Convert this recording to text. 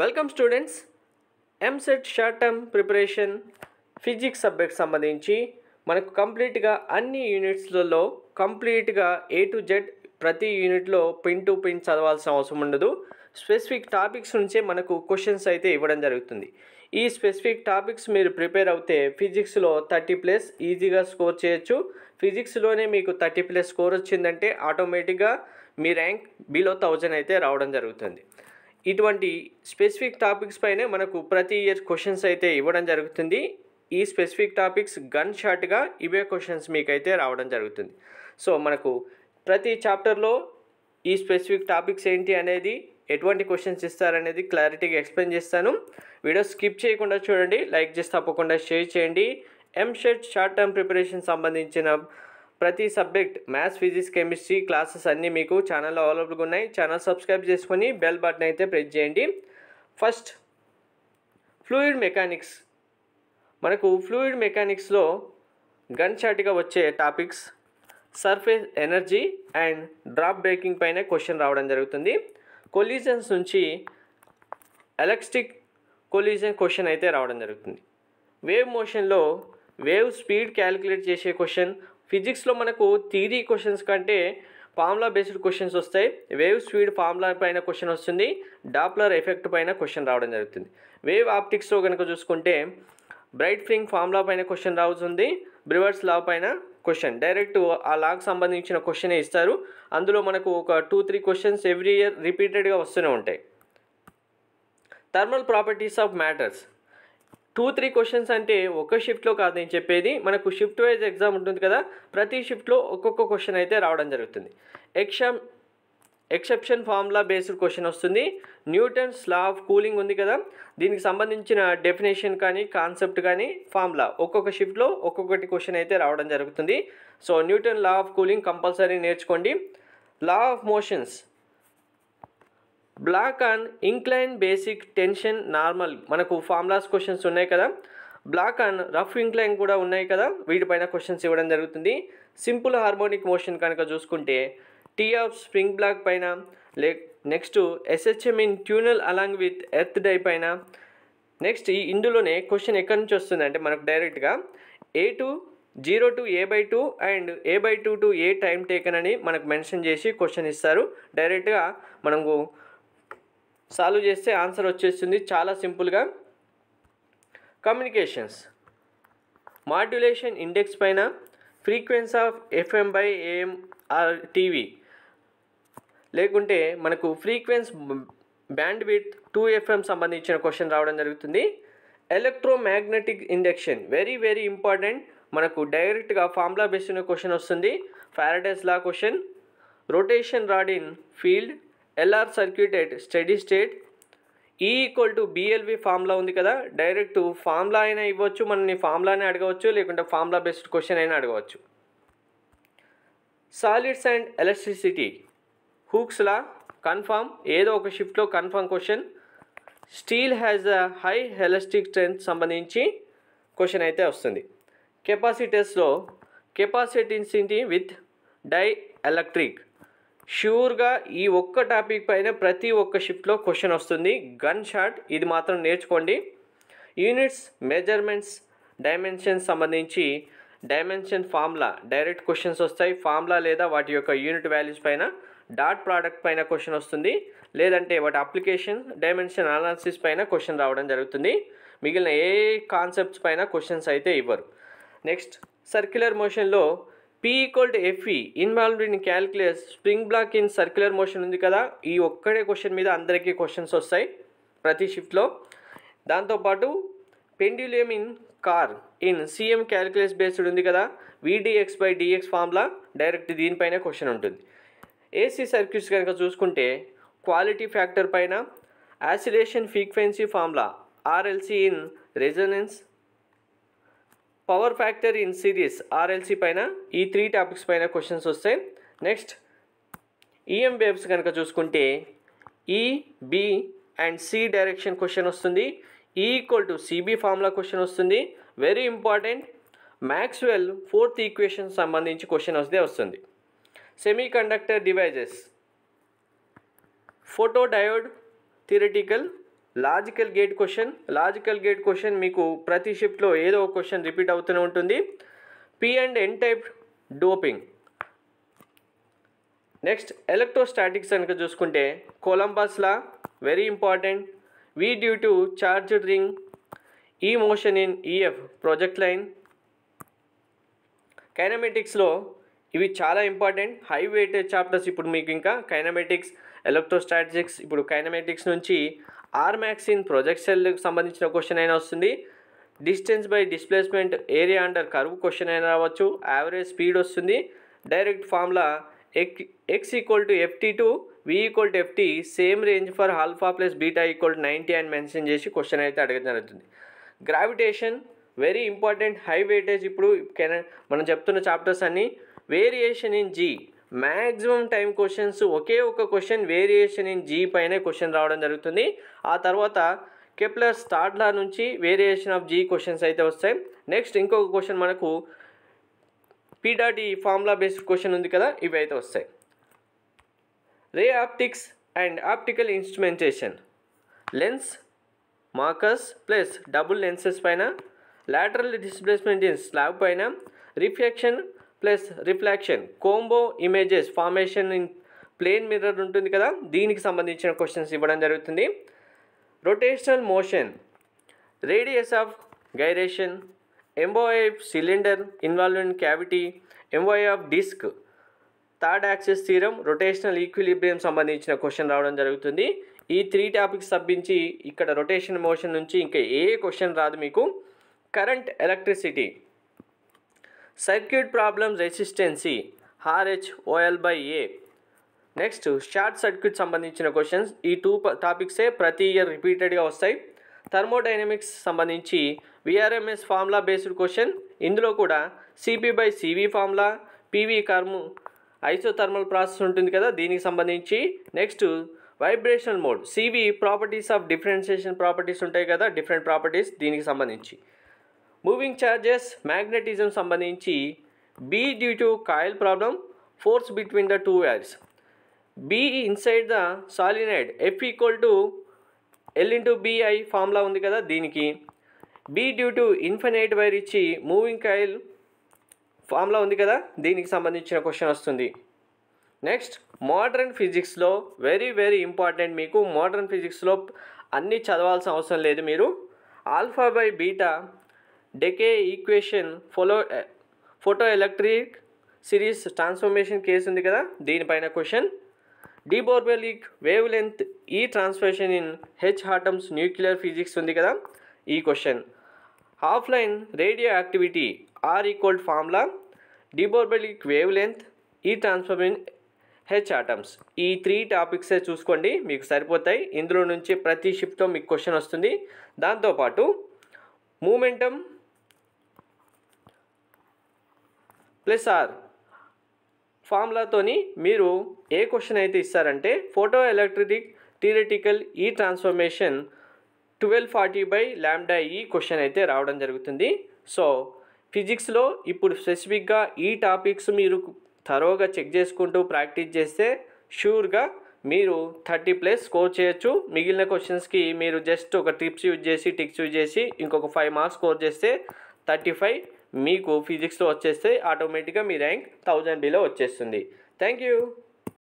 Welcome students, EAMCET short term preparation physics subject సంబంధించి మనకు కంప్లీట్గా అన్ని యూనిట్స్లలో కంప్లీట్గా A to Z ప్రతి యూనిట్లో పిన్ టు పిన్ చదవాల్సిన అవసరం ఉండదు. స్పెసిఫిక్ టాపిక్స్ నుంచే మనకు క్వశ్చన్స్ అయితే ఇవ్వడం జరుగుతుంది. ఈ స్పెసిఫిక్ టాపిక్స్ మీరు ప్రిపేర్ అవుతే ఫిజిక్స్లో 30+ ఈజీగా స్కోర్ చేయొచ్చు. ఫిజిక్స్లోనే మీకు 30+ స్కోర్ వచ్చిందంటే ఆటోమేటిక్గా మీ ర్యాంక్ బిలో 1000 అయితే రావడం జరుగుతుంది. ఇటువంటి స్పెసిఫిక్ టాపిక్స్ పైనే మనకు ప్రతి ఇయర్ క్వశ్చన్స్ అయితే ఇవ్వడం జరుగుతుంది. ఈ స్పెసిఫిక్ టాపిక్స్ గన్ షాట్గా ఇవే క్వశ్చన్స్ మీకైతే రావడం జరుగుతుంది. సో మనకు ప్రతి చాప్టర్లో ఈ స్పెసిఫిక్ టాపిక్స్ ఏంటి అనేది, ఎటువంటి క్వశ్చన్స్ ఇస్తారనేది క్లారిటీగా ఎక్స్ప్లెయిన్ చేస్తాను. వీడియో స్కిప్ చేయకుండా చూడండి, లైక్ చేసి తప్పకుండా షేర్ చేయండి. ఎంసెట్ షార్ట్ టర్మ్ ప్రిపరేషన్ సంబంధించిన ప్రతి subject maths, physics, chemistry classes అన్నీ మీకు ఛానల్లో అవైలబుల్గా ఉన్నాయి. ఛానల్ సబ్స్క్రైబ్ చేసుకొని బెల్ బటన్ అయితే ప్రెస్ చేయండి. First fluid mechanics. మనకు ఫ్లూయిడ్ మెకానిక్స్లో గన్ షాట్గా వచ్చే topics surface energy and drop breaking పైన క్వశ్చన్ రావడం జరుగుతుంది. కొలిజన్స్ నుంచి ఎలాస్టిక్ కొలిజన్ క్వశ్చన్ అయితే రావడం జరుగుతుంది. వేవ్ మోషన్లో వేవ్ స్పీడ్ క్యాలిక్యులేట్ చేసే క్వశ్చన్. ఫిజిక్స్లో మనకు థియరీ క్వశ్చన్స్ కంటే ఫార్ములా బేస్డ్ క్వశ్చన్స్ వస్తాయి. వేవ్ స్పీడ్ ఫార్ములా పైన క్వశ్చన్ వస్తుంది. డాప్లర్ ఎఫెక్ట్ పైన క్వశ్చన్ రావడం జరుగుతుంది. వేవ్ ఆప్టిక్స్లో కనుక చూసుకుంటే బ్రైట్ ఫ్రింగ్ ఫార్ములా పైన క్వశ్చన్ రావుతుంది. బ్రివర్స్ లా పైన క్వశ్చన్, డైరెక్ట్ ఆ లాకి సంబంధించిన క్వశ్చనే ఇస్తారు. అందులో మనకు ఒక 2-3 క్వశ్చన్స్ ఎవ్రీ ఇయర్ రిపీటెడ్గా వస్తూనే ఉంటాయి. Thermal properties of matters 2-3 questions అంటే ఒక షిఫ్ట్లో కాదు నేను చెప్పేది. మనకు షిఫ్ట్ వైజ్ ఎగ్జామ్ ఉంటుంది కదా, ప్రతి షిఫ్ట్లో ఒక్కొక్క క్వశ్చన్ అయితే రావడం జరుగుతుంది. ఎక్సెప్షన్ ఫార్ములా బేస్డ్ క్వశ్చన్ వస్తుంది. న్యూటన్స్ లా ఆఫ్ కూలింగ్ ఉంది కదా, దీనికి సంబంధించిన డెఫినేషన్ కానీ కాన్సెప్ట్ కానీ ఫార్ములా ఒక్కొక్క షిఫ్ట్లో ఒక్కొక్కటి క్వశ్చన్ అయితే రావడం జరుగుతుంది. So Newton law of cooling compulsory నేర్చుకోండి. Law of motions block on incline basic tension normal మనకు ఫార్ములాస్ క్వశ్చన్స్ ఉన్నాయి కదా, బ్లాక్ ఆన్ రఫ్ ఇంక్లైన్ కూడా ఉన్నాయి కదా, వీటిపైన క్వశ్చన్స్ ఇవ్వడం జరుగుతుంది. సింపుల్ హార్మోనిక్ మోషన్ కనుక చూసుకుంటే టీ ఆఫ్ స్ప్రింగ్ బ్లాక్ పైన, next SHM in tunnel along with earth die పైన. నెక్స్ట్ ఈ ఇందులోనే క్వశ్చన్ ఎక్కడి నుంచి వస్తుంది అంటే మనకు డైరెక్ట్గా A to 0 to A/2 and A/2 to A time taken అని మనకు మెన్షన్ చేసి క్వశ్చన్ ఇస్తారు. డైరెక్ట్గా మనకు సాల్వ్ చేస్తే ఆన్సర్ వచ్చేస్తుంది చాలా సింపుల్గా. కమ్యూనికేషన్స్ మాడ్యులేషన్ ఇండెక్స్ పైన, frequency of FM/AM or TV, లేకుంటే మనకు ఫ్రీక్వెన్సీ బ్యాండ్ విడ్త్ 2 FM సంబంధించిన క్వశ్చన్ రావడం జరుగుతుంది. ఎలక్ట్రోమాగ్నెటిక్ ఇండక్షన్ వెరీ ఇంపార్టెంట్, మనకు డైరెక్ట్గా ఫార్ములా బేస్డ్ క్వశ్చన్ వస్తుంది. Faraday's law question, rotation rod in field, LR circuit at steady state, E = BLV formula ఉంది కదా, డైరెక్ట్ ఫార్ములా అయినా ఇవ్వచ్చు, మనని ఫార్ములానే అడగవచ్చు, లేకుంటే ఫార్ములా బేస్డ్ క్వశ్చన్ అయినా అడగవచ్చు. Solids and electricity Hooke's law confirm, ఏదో ఒక షిఫ్ట్లో confirm question. Steel has a high elastic strength సంబంధించి క్వశ్చన్ అయితే వస్తుంది. కెపాసిటర్స్లో కెపాసిటెన్సిటీ విత్ డై ఎలక్ట్రిక్, ష్యూర్గా ఈ ఒక్క టాపిక్ పైన ప్రతి ఒక్క షిఫ్ట్లో క్వశ్చన్ వస్తుంది. గన్ షాట్, ఇది మాత్రం నేర్చుకోండి. యూనిట్స్ మెజర్మెంట్స్ డైమెన్షన్స్ సంబంధించి డైమెన్షన్ ఫార్ములా డైరెక్ట్ క్వశ్చన్స్ వస్తాయి. ఫార్ములా లేదా వాటి యొక్క యూనిట్ వాల్యూస్ పైన, డాట్ ప్రోడక్ట్ పైన క్వశ్చన్ వస్తుంది, లేదంటే వాటి అప్లికేషన్ డైమెన్షన్ అనాలిసిస్ పైన క్వశ్చన్ రావడం జరుగుతుంది. మిగిలిన ఏ కాన్సెప్ట్స్ పైన క్వశ్చన్స్ అయితే ఇవ్వరు. నెక్స్ట్ సర్క్యులర్ మోషన్లో P = FE involved in calculus, spring block in circular motion ఉంది కదా, ఈ ఒక్కడే క్వశ్చన్ మీద అందరికీ క్వశ్చన్స్ వస్తాయి ప్రతి షిఫ్ట్లో. దాంతోపాటు pendulum in car in CM calculus based ఉంది కదా, VDX/DX ఫార్ములా డైరెక్ట్ దీనిపైన క్వశ్చన్ ఉంటుంది. AC సర్క్యూట్స్ కనుక చూసుకుంటే క్వాలిటీ ఫ్యాక్టర్ పైన, oscillation frequency formula RLC in resonance, power factor in series RLC పైన, ఈ 3 టాపిక్స్ పైన క్వశ్చన్స్ వస్తాయి. నెక్స్ట్ EM వేవ్స్ కనుక చూసుకుంటే E, B and C direction question వస్తుంది. E = CB ఫార్ములా క్వశ్చన్ వస్తుంది. Very important, Maxwell 4th equation సంబంధించి question వస్తుంది. Semiconductor devices, photo diode theoretical logical gate question మీకు ప్రతి షిఫ్ట్లో ఏదో ఒక క్వశ్చన్ రిపీట్ అవుతూనే ఉంటుంది. P and N type doping. Next electrostatics కనుక చూసుకుంటే Coulomb's law very important. V due to charged ring. ఈ motion in EF projectile. కైనమెటిక్స్లో ఇవి చాలా ఇంపార్టెంట్, హై వెయిటేజ్ చాప్టర్స్. ఇప్పుడు మీకు ఇంకా కైనమెటిక్స్, ఎలక్ట్రోస్టాటిక్స్. ఇప్పుడు కైనమెటిక్స్ నుంచి ఆర్మాక్స్ ఇన్ ప్రొజెక్టైల్కి సంబంధించిన క్వశ్చన్ అయినా వస్తుంది. Distance by displacement area under curve question అయినా రావచ్చు. యావరేజ్ స్పీడ్ వస్తుంది. Direct formula X equal to FT to V equal to FT, same range for alpha plus beta equal to 90 అని mention చేసి question అయితే అడగడం జరుగుతుంది. Gravitation very important, high weightage. ఇప్పుడు మనం చెప్తున్న చాప్టర్స్ అన్నీ. Variation in G, maximum time questions ఒకే ఒక క్వశ్చన్ వేరియేషన్ ఇన్ జీ పైనే క్వశ్చన్ రావడం జరుగుతుంది. ఆ తర్వాత కెప్లర్ స్టాడ్లా నుంచి వేరియేషన్ ఆఫ్ జీ క్వశ్చన్స్ అయితే వస్తాయి. నెక్స్ట్ ఇంకొక క్వశ్చన్ మనకు P dot E formula based question ఉంది కదా, ఇవి అయితే వస్తాయి. Ray optics and optical instrumentation. Lens, markers plus double lenses పైన, లాటరల్ డిస్ప్లేస్మెంట్ ఇన్ స్లాబ్ పైన, reflection plus refraction, combo images formation in plane mirror ఉంటుంది కదా, దీనికి సంబంధించిన క్వశ్చన్స్ ఇవ్వడం జరుగుతుంది. Rotational motion, radius of gyration, MOI cylinder involve in cavity, MOI of disc, third axis theorem, rotational equilibrium సంబంధించిన question రావడం జరుగుతుంది. ఈ 3 టాపిక్స్ తప్పించి ఇక్కడ రొటేషనల్ మోషన్ నుంచి ఇంకా ఏ క్వశ్చన్ రాదు మీకు. Current, electricity, circuit problems, resistance, RH OL by A. Next short circuit సంబంధించిన క్వశ్చన్స్. ఈ 2 టాపిక్సే ప్రతి ఇయర్ రిపీటెడ్గా వస్తాయి. థర్మోడైనమిక్స్ సంబంధించి విఆర్ఎంఎస్ ఫార్ములా బేస్డ్ క్వశ్చన్. ఇందులో కూడా CP by CV formula, PV కర్ము ఐసోథర్మల్ ప్రాసెస్ ఉంటుంది కదా, దీనికి సంబంధించి. Next vibrational mode, CV properties of differentiation properties ఉంటాయి కదా, డిఫరెంట్ ప్రాపర్టీస్, దీనికి సంబంధించి. మూవింగ్ ఛార్జెస్, మ్యాగ్నెటిజం సంబంధించి B due to coil problem, force between the 2 wires, B inside the solenoid, F equal to L into BI formula ఉంది కదా, దీనికి. B due to infinite wire ఇచ్చి moving coil formula ఉంది కదా, దీనికి సంబంధించిన question వస్తుంది. నెక్స్ట్ మోడర్న్ ఫిజిక్స్లో వెరీ వెరీ ఇంపార్టెంట్, మీకు మోడర్న్ ఫిజిక్స్లో అన్నీ చదవాల్సిన అవసరం లేదు మీరు. Alpha by beta, decay equation, photo electric series transformation case ఉంది కదా, దీనిపైన question. De Broglie wavelength ఈ transformation in H atoms nuclear physics ఉంది కదా, ఈ question. Offline radio activity are equal formula, de Broglie wavelength ఈ transformation H atoms. ఈ 3 టాపిక్సే చూసుకోండి, మీకు సరిపోతాయి. ఇందులో నుంచి ప్రతి షిఫ్ట్లో మీకు క్వశ్చన్ వస్తుంది. దాంతోపాటు మూమెంటం ప్లస్ ఆర్ ఫార్ములాతోని మీరు ఏ క్వశ్చన్ అయితే ఇస్తారంటే ఫోటో ఎలక్ట్రిక్ థియరిటికల్ ఈ ట్రాన్స్ఫర్మేషన్ 1240 బై ల్యాండా ఈ క్వశ్చన్ అయితే రావడం జరుగుతుంది. సో ఫిజిక్స్లో ఇప్పుడు స్పెసిఫిక్గా ఈ టాపిక్స్ మీరు థరోగా చెక్ చేసుకుంటూ ప్రాక్టీస్ చేస్తే షూర్గా మీరు 30+ స్కోర్ చేయొచ్చు. మిగిలిన క్వశ్చన్స్కి మీరు జస్ట్ ఒక టిక్స్ యూజ్ చేసి ఇంకొక 5 మార్క్స్ స్కోర్ చేస్తే 35 మీకు ఫిజిక్స్లో వచ్చేస్తే ఆటోమేటిక్గా మీ ర్యాంక్ 1000 బిలో వచ్చేస్తుంది. Thank you.